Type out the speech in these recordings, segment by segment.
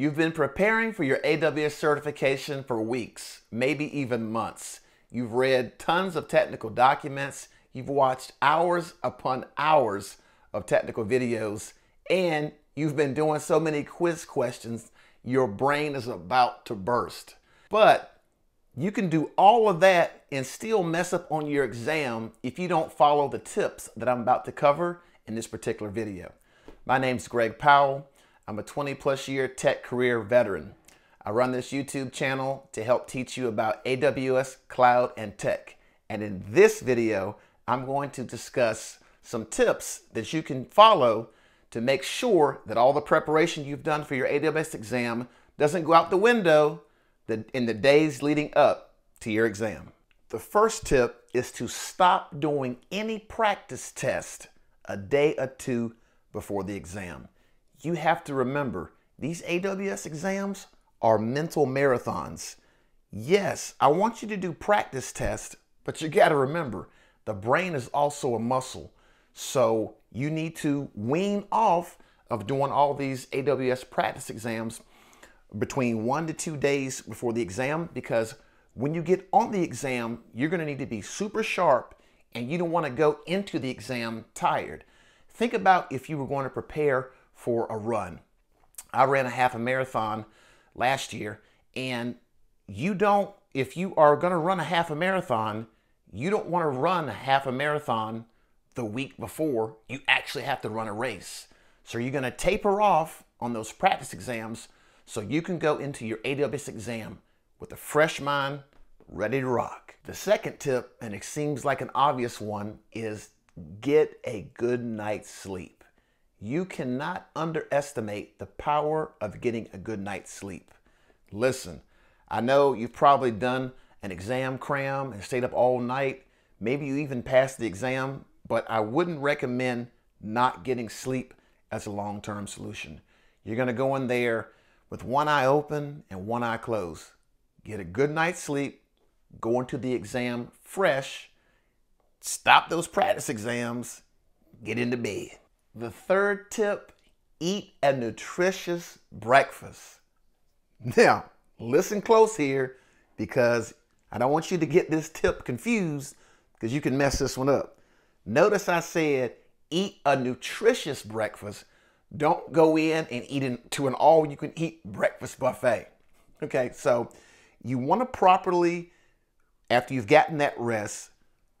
You've been preparing for your AWS certification for weeks, maybe even months. You've read tons of technical documents, you've watched hours upon hours of technical videos, and you've been doing so many quiz questions, your brain is about to burst. But you can do all of that and still mess up on your exam if you don't follow the tips that I'm about to cover in this particular video. My name's Greg Powell. I'm a 20-plus-year tech career veteran. I run this YouTube channel to help teach you about AWS, cloud, and tech. And in this video, I'm going to discuss some tips that you can follow to make sure that all the preparation you've done for your AWS exam doesn't go out the window in the days leading up to your exam. The first tip is to stop doing any practice test a day or two before the exam. You have to remember, these AWS exams are mental marathons. Yes, I want you to do practice tests, but you gotta remember, the brain is also a muscle. So you need to wean off of doing all these AWS practice exams between 1 to 2 days before the exam, because when you get on the exam, you're gonna need to be super sharp and you don't wanna go into the exam tired. Think about if you were going to prepare for a run. I ran a half a marathon last year, and if you are going to run a half a marathon, you don't want to run a half a marathon the week before. You actually have to run a race. So you're going to taper off on those practice exams so you can go into your AWS exam with a fresh mind, ready to rock. The second tip, and it seems like an obvious one, is get a good night's sleep. You cannot underestimate the power of getting a good night's sleep. Listen, I know you've probably done an exam cram and stayed up all night. Maybe you even passed the exam, but I wouldn't recommend not getting sleep as a long-term solution. You're gonna go in there with one eye open and one eye closed. Get a good night's sleep, go into the exam fresh, stop those practice exams, get into bed. The third tip, eat a nutritious breakfast. Now, listen close here, because I don't want you to get this tip confused, because you can mess this one up. Notice I said, eat a nutritious breakfast. Don't go in and eat into an all-you-can-eat breakfast buffet. Okay, so you want to properly, after you've gotten that rest,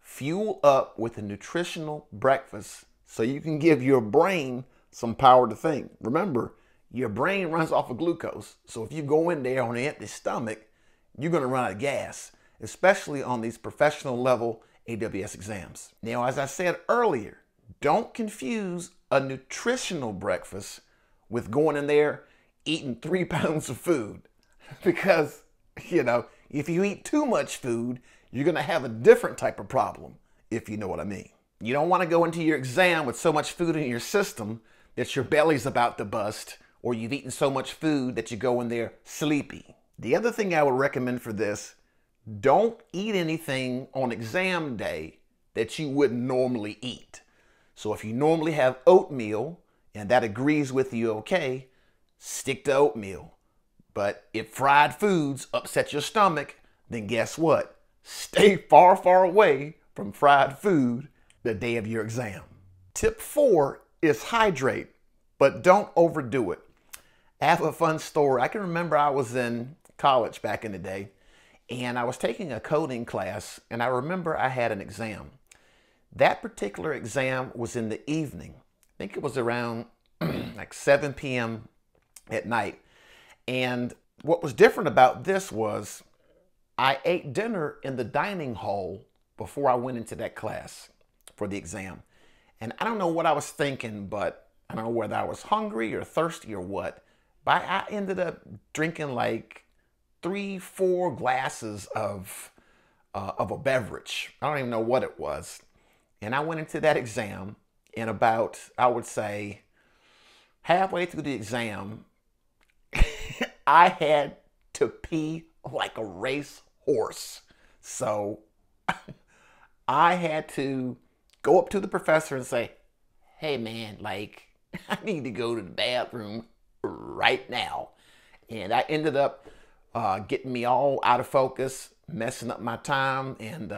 fuel up with a nutritional breakfast so you can give your brain some power to think. Remember, your brain runs off of glucose. So if you go in there on an empty stomach, you're gonna run out of gas, especially on these professional level AWS exams. Now, as I said earlier, don't confuse a nutritional breakfast with going in there eating 3 pounds of food. Because, you know, if you eat too much food, you're gonna have a different type of problem, if you know what I mean. You don't want to go into your exam with so much food in your system that your belly's about to bust, or you've eaten so much food that you go in there sleepy. The other thing I would recommend for this, don't eat anything on exam day that you wouldn't normally eat. So if you normally have oatmeal and that agrees with you, okay, stick to oatmeal. But if fried foods upset your stomach, then guess what? Stay far, far away from fried food the day of your exam. Tip 4 is hydrate, but don't overdo it. I have a fun story. I can remember I was in college back in the day, and I was taking a coding class, and I remember I had an exam. That particular exam was in the evening. I think it was around like 7 p.m. at night. And what was different about this was I ate dinner in the dining hall before I went into that class for the exam. And I don't know what I was thinking, but I don't know whether I was hungry or thirsty or what, but I ended up drinking like 3-4 glasses of a beverage. I don't even know what it was. And I went into that exam, and about, I would say, halfway through the exam, I had to pee like a race horse. So I had to go up to the professor and say, hey man, like, I need to go to the bathroom right now. And that ended up getting me all out of focus, messing up my time. And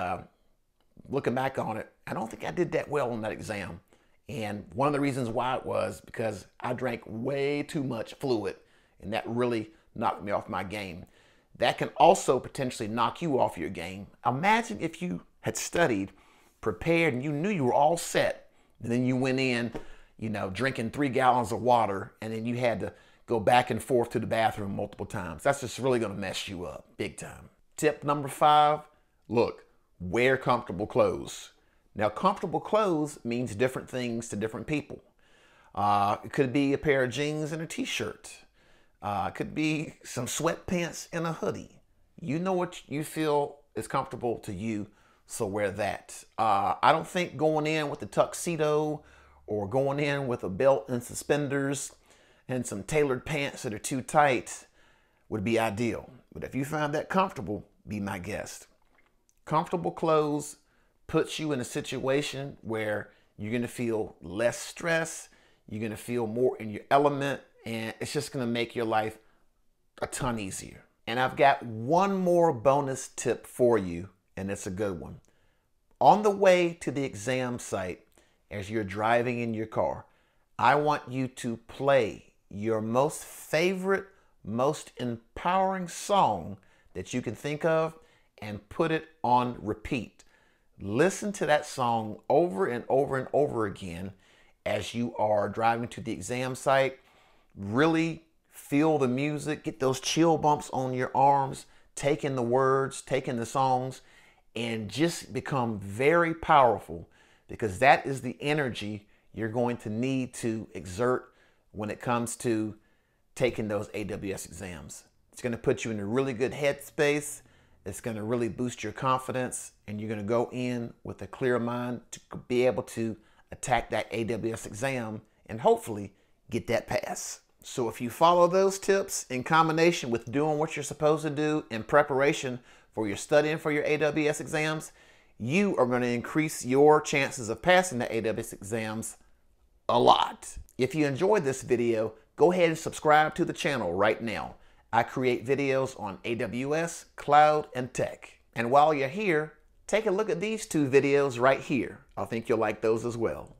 looking back on it, I don't think I did that well on that exam. And one of the reasons why it was because I drank way too much fluid, and that really knocked me off my game. That can also potentially knock you off your game. Imagine if you had studied, prepared, and you knew you were all set, and then you went in, you know, drinking 3 gallons of water, and then you had to go back and forth to the bathroom multiple times. That's just really gonna mess you up big time. Tip number 5, look, wear comfortable clothes. Now, comfortable clothes means different things to different people. It could be a pair of jeans and a t-shirt. It could be some sweatpants and a hoodie. You know what you feel is comfortable to you, so wear that. I don't think going in with a tuxedo or going in with a belt and suspenders and some tailored pants that are too tight would be ideal. But if you find that comfortable, be my guest. Comfortable clothes puts you in a situation where you're gonna feel less stress, you're gonna feel more in your element, and it's just gonna make your life a ton easier. And I've got one more bonus tip for you, and it's a good one. On the way to the exam site, as you're driving in your car, I want you to play your most favorite, most empowering song that you can think of and put it on repeat. Listen to that song over and over and over again as you are driving to the exam site. Really feel the music, get those chill bumps on your arms, take in the words, take in the songs, and just become very powerful, because that is the energy you're going to need to exert when it comes to taking those AWS exams. It's going to put you in a really good headspace. It's going to really boost your confidence, and you're going to go in with a clear mind to be able to attack that AWS exam and hopefully get that pass. So if you follow those tips in combination with doing what you're supposed to do in preparation for your studying for your AWS exams, you are going to increase your chances of passing the AWS exams a lot. If you enjoyed this video, go ahead and subscribe to the channel right now. I create videos on AWS, cloud, and tech. And while you're here, take a look at these 2 videos right here. I think you'll like those as well.